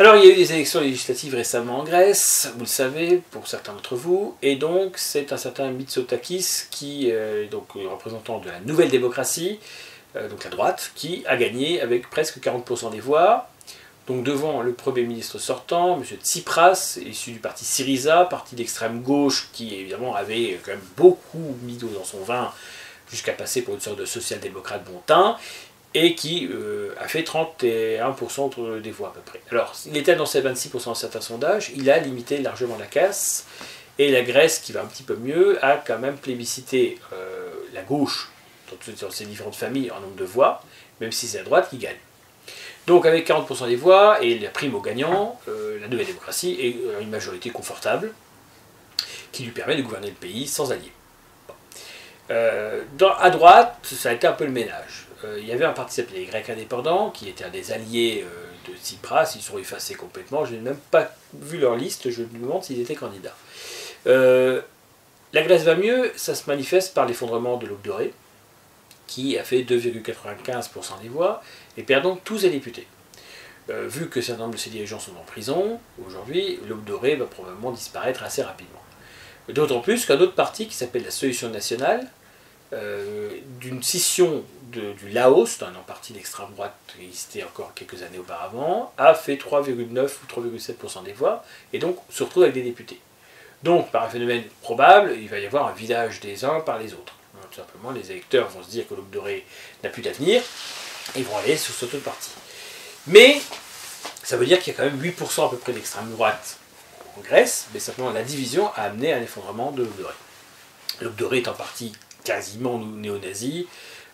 Alors, il y a eu des élections législatives récemment en Grèce, vous le savez, pour certains d'entre vous, et donc c'est un certain Mitsotakis, qui donc représentant de la Nouvelle Démocratie, donc la droite, qui a gagné avec presque 40% des voix, donc devant le Premier ministre sortant, M. Tsipras, issu du parti Syriza, parti d'extrême gauche, qui évidemment avait quand même beaucoup mis d'eau dans son vin, jusqu'à passer pour une sorte de social-démocrate bon teint, et qui a fait 31% des voix à peu près. Alors, il était annoncé 26% dans certains sondages, il a limité largement la casse, et la Grèce, qui va un petit peu mieux, a quand même plébiscité la gauche dans ses différentes familles en nombre de voix, même si c'est la droite qui gagne. Donc avec 40% des voix et la prime aux gagnants, la Nouvelle Démocratie est une majorité confortable qui lui permet de gouverner le pays sans alliés. Bon. À droite, ça a été un peu le ménage. Il y avait un parti qui s'appelait les Grecs Indépendants, qui était un des alliés de Tsipras. Ils sont effacés complètement. Je n'ai même pas vu leur liste, je me demande s'ils étaient candidats. La Grèce va mieux, ça se manifeste par l'effondrement de l'Aube Dorée, qui a fait 2,95% des voix, et perd donc tous les députés. Vu que certains de ses dirigeants sont en prison, aujourd'hui, l'Aube Dorée va probablement disparaître assez rapidement. D'autant plus qu'un autre parti qui s'appelle la Solution Nationale, d'une scission du Laos, d'un parti d'extrême droite qui existait encore quelques années auparavant, a fait 3,9 ou 3,7% des voix, et donc se retrouve avec des députés. Donc, par un phénomène probable, il va y avoir un vidage des uns par les autres. Tout simplement, les électeurs vont se dire que l'Aube Dorée n'a plus d'avenir et vont aller sur cette autre partie. Mais ça veut dire qu'il y a quand même 8% à peu près d'extrême droite en Grèce, mais simplement la division a amené à un effondrement de l'Aube Dorée. L'Aube Dorée est en partie quasiment néo-nazi,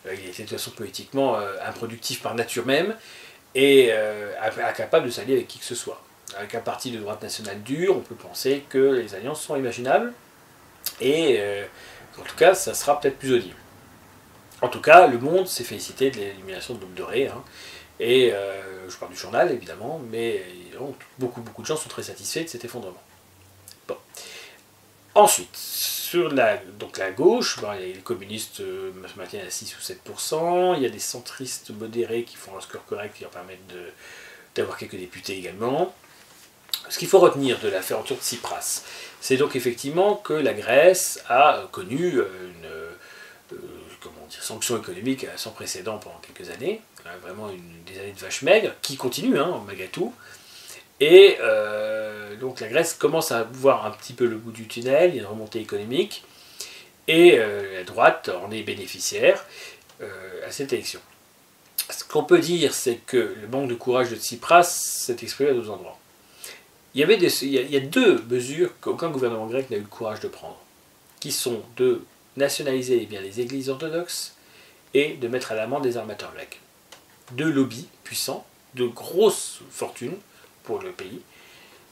il était de toute façon politiquement improductif par nature même et incapable de s'allier avec qui que ce soit. Avec un parti de droite nationale dure, on peut penser que les alliances sont imaginables et. En tout cas, ça sera peut-être plus audible. En tout cas, le monde s'est félicité de l'élimination de l'Aube Dorée. Hein. Et je parle du journal, évidemment, mais donc, beaucoup de gens sont très satisfaits de cet effondrement. Bon. Ensuite, sur la gauche, bon, les communistes se maintiennent à 6 ou 7%. Il y a des centristes modérés qui font un score correct qui leur permettent d'avoir quelques députés également. Ce qu'il faut retenir de l'affaire autour de Tsipras, c'est donc effectivement que la Grèce a connu une sanction économique sans précédent pendant quelques années, vraiment des années de vache maigre, qui continue, hein, malgré tout. Et donc la Grèce commence à voir un petit peu le bout du tunnel, il y a une remontée économique, et la droite en est bénéficiaire à cette élection. Ce qu'on peut dire, c'est que le manque de courage de Tsipras s'est exprimé à d'autres endroits. Il y a deux mesures qu'aucun gouvernement grec n'a eu le courage de prendre, qui sont de nationaliser les églises orthodoxes et de mettre à l'amende des armateurs grecs. Deux lobbies puissants, de grosses fortunes pour le pays,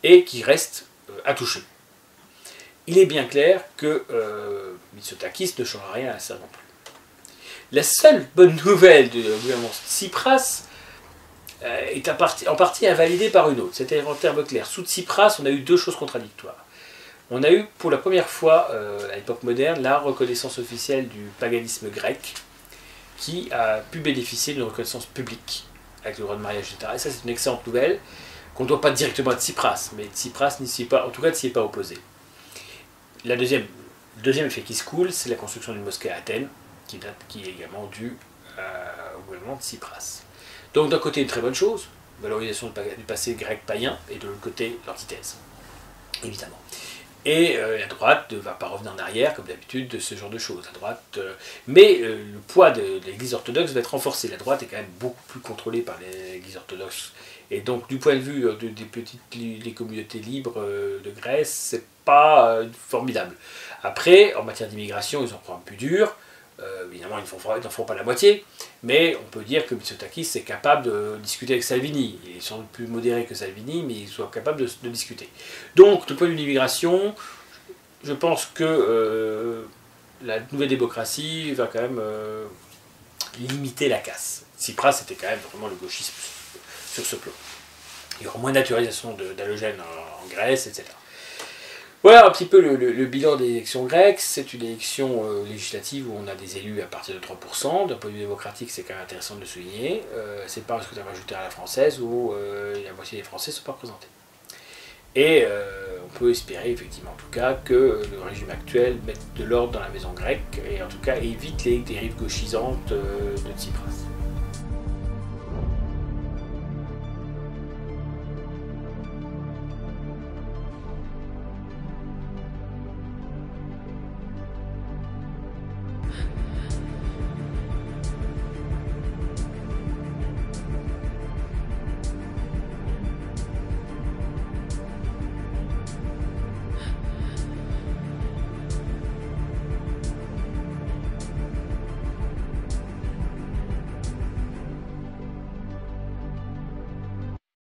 et qui restent à toucher. Il est bien clair que Mitsotakis ne changera rien à ça non plus. La seule bonne nouvelle du gouvernement Tsipras est en partie invalidée par une autre. C'était en termes clairs. Sous Tsipras, on a eu deux choses contradictoires. On a eu pour la première fois, à l'époque moderne, la reconnaissance officielle du paganisme grec, qui a pu bénéficier d'une reconnaissance publique, avec le droit de mariage, etc. Et ça, c'est une excellente nouvelle, qu'on ne doit pas directement à Tsipras, mais Tsipras n'y s'y est pas, en tout cas, ne s'y est pas opposé. Le deuxième effet qui se coule, c'est la construction d'une mosquée à Athènes, qui est également due au gouvernement de Tsipras. Donc d'un côté une très bonne chose, valorisation du passé grec païen, et de l'autre côté l'antithèse, évidemment. Et la droite ne va pas revenir en arrière, comme d'habitude, de ce genre de choses. La droite, le poids de l'église orthodoxe va être renforcé. La droite est quand même beaucoup plus contrôlée par l'église orthodoxe. Et donc du point de vue des communautés libres de Grèce, c'est pas formidable. Après, en matière d'immigration, ils en prennent plus dur. Évidemment, ils n'en feront pas la moitié, mais on peut dire que Mitsotakis est capable de discuter avec Salvini. Il est sans doute plus modéré que Salvini, mais il soit capable de discuter. Donc, du point de vue de l'immigration, je pense que la Nouvelle Démocratie va quand même limiter la casse. Tsipras, c'était quand même vraiment le gauchisme sur ce plan. Il y aura moins de naturalisation d'halogènes en Grèce, etc. Voilà un petit peu le bilan des élections grecques. C'est une élection législative où on a des élus à partir de 3%. D'un point de vue démocratique, c'est quand même intéressant de le souligner. C'est pas un scrutin majoritaire à la française où il y a Démocratie, les Français ne sont pas représentés. Et on peut espérer effectivement en tout cas que le régime actuel mette de l'ordre dans la maison grecque et en tout cas évite les dérives gauchisantes de Tsipras.